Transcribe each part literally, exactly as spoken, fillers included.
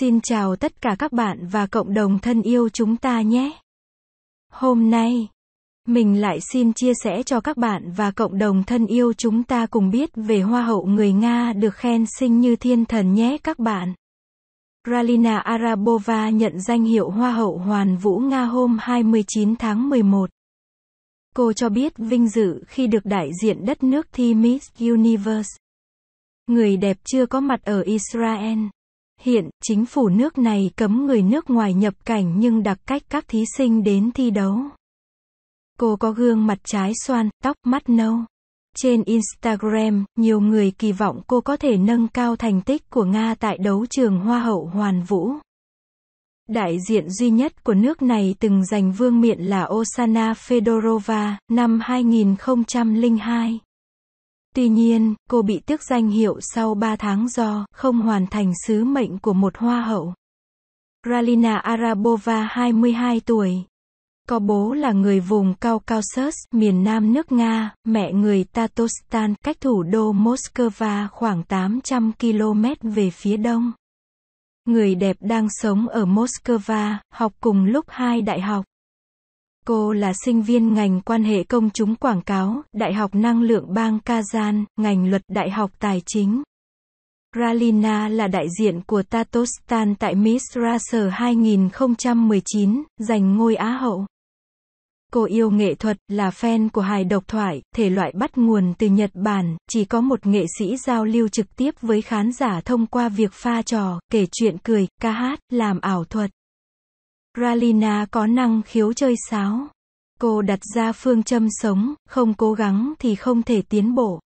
Xin chào tất cả các bạn và cộng đồng thân yêu chúng ta nhé. Hôm nay, mình lại xin chia sẻ cho các bạn và cộng đồng thân yêu chúng ta cùng biết về Hoa hậu người Nga được khen xinh như thiên thần nhé các bạn. Ralina Arabova nhận danh hiệu Hoa hậu Hoàn vũ Nga hôm hai mươi chín tháng mười một. Cô cho biết vinh dự khi được đại diện đất nước thi Miss Universe. Người đẹp chưa có mặt ở Israel. Hiện, chính phủ nước này cấm người nước ngoài nhập cảnh nhưng đặc cách các thí sinh đến thi đấu. Cô có gương mặt trái xoan, tóc, mắt nâu. Trên Instagram, nhiều người kỳ vọng cô có thể nâng cao thành tích của Nga tại đấu trường Hoa hậu Hoàn vũ. Đại diện duy nhất của nước này từng giành vương miện là Oksana Fedorova, năm hai nghìn không trăm lẻ hai. Tuy nhiên, cô bị tước danh hiệu sau ba tháng do không hoàn thành sứ mệnh của một hoa hậu. Ralina Arabova hai mươi hai tuổi. Có bố là người vùng Caucasus, miền nam nước Nga, mẹ người Tatarstan, cách thủ đô Moscow khoảng tám trăm ki lô mét về phía đông. Người đẹp đang sống ở Moscow, học cùng lúc hai đại học. Cô là sinh viên ngành quan hệ công chúng quảng cáo, Đại học Năng lượng bang Kazan, ngành luật Đại học Tài chính. Ralina là đại diện của Tatarstan tại Miss Russia hai nghìn không trăm mười chín, giành ngôi Á hậu. Cô yêu nghệ thuật, là fan của hài độc thoại, thể loại bắt nguồn từ Nhật Bản, chỉ có một nghệ sĩ giao lưu trực tiếp với khán giả thông qua việc pha trò, kể chuyện cười, ca hát, làm ảo thuật. Ralina có năng khiếu chơi sáo. Cô đặt ra phương châm sống, không cố gắng thì không thể tiến bộ.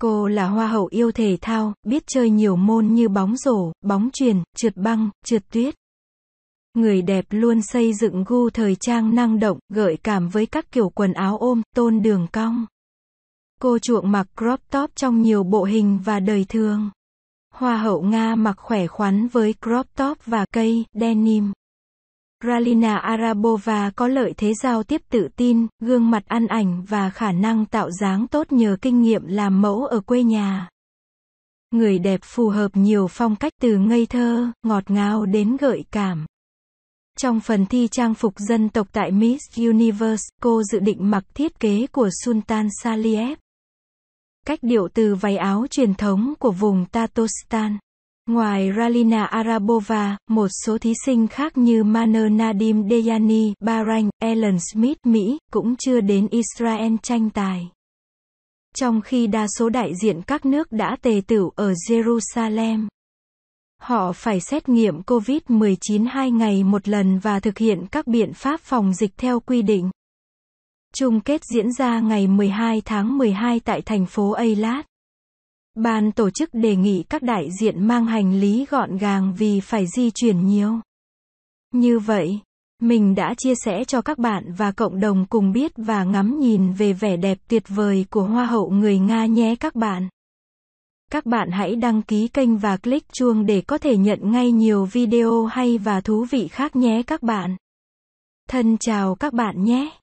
Cô là hoa hậu yêu thể thao, biết chơi nhiều môn như bóng rổ, bóng chuyền, trượt băng, trượt tuyết. Người đẹp luôn xây dựng gu thời trang năng động, gợi cảm với các kiểu quần áo ôm, tôn đường cong. Cô chuộng mặc crop top trong nhiều bộ hình và đời thường. Hoa hậu Nga mặc khỏe khoắn với crop top và cây denim. Ralina Arabova có lợi thế giao tiếp tự tin, gương mặt ăn ảnh và khả năng tạo dáng tốt nhờ kinh nghiệm làm mẫu ở quê nhà. Người đẹp phù hợp nhiều phong cách từ ngây thơ, ngọt ngào đến gợi cảm. Trong phần thi trang phục dân tộc tại Miss Universe, cô dự định mặc thiết kế của Sultan Saliev. Cách điệu từ váy áo truyền thống của vùng Tatarstan. Ngoài Ralina Arabova, một số thí sinh khác như Manor Nadim Dejani, Bahrain, Alan Smith, Mỹ, cũng chưa đến Israel tranh tài. Trong khi đa số đại diện các nước đã tề tựu ở Jerusalem. Họ phải xét nghiệm Covid mười chín hai ngày một lần và thực hiện các biện pháp phòng dịch theo quy định. Chung kết diễn ra ngày mười hai tháng mười hai tại thành phố Ailat. Ban tổ chức đề nghị các đại diện mang hành lý gọn gàng vì phải di chuyển nhiều. Như vậy, mình đã chia sẻ cho các bạn và cộng đồng cùng biết và ngắm nhìn về vẻ đẹp tuyệt vời của Hoa hậu người Nga nhé các bạn. Các bạn hãy đăng ký kênh và click chuông để có thể nhận ngay nhiều video hay và thú vị khác nhé các bạn. Thân chào các bạn nhé.